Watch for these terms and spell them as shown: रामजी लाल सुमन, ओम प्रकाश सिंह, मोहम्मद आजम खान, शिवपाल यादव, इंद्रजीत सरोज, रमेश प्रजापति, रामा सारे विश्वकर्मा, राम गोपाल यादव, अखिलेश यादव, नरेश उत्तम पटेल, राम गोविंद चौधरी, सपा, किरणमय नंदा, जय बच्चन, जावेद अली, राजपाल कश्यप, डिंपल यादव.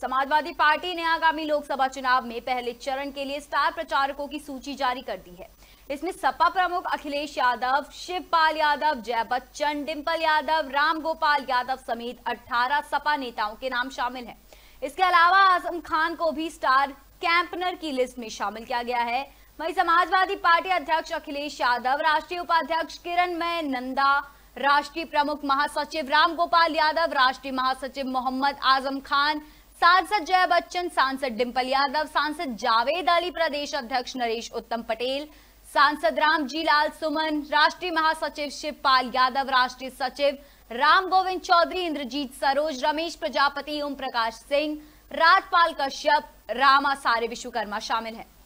Samajwadi party ने आगामी लोकसभा चुनाव में पहले चरण के लिए स्टार प्रचारकों की सूची जारी कर दी है। इसमें सपा प्रमुख अखिलेश यादव, शिवपाल यादव, जय बच्चन, डिंपल यादव, राम गोपाल यादव समेत 18 सपा नेताओं के नाम शामिल हैं। इसके अलावा आजम खान को भी स्टार कैंपनर की लिस्ट में शामिल किया गया है। वही समाजवादी पार्टी अध्यक्ष अखिलेश यादव, राष्ट्रीय उपाध्यक्ष किरणमय नंदा, राष्ट्रीय प्रमुख महासचिव राम गोपाल यादव, राष्ट्रीय महासचिव मोहम्मद आजम खान, सांसद जय बच्चन, सांसद डिंपल यादव, सांसद जावेद अली, प्रदेश अध्यक्ष नरेश उत्तम पटेल, सांसद रामजी लाल सुमन, राष्ट्रीय महासचिव शिवपाल यादव, राष्ट्रीय सचिव राम गोविंद चौधरी, इंद्रजीत सरोज, रमेश प्रजापति, ओम प्रकाश सिंह, राजपाल कश्यप, रामा सारे विश्वकर्मा शामिल हैं।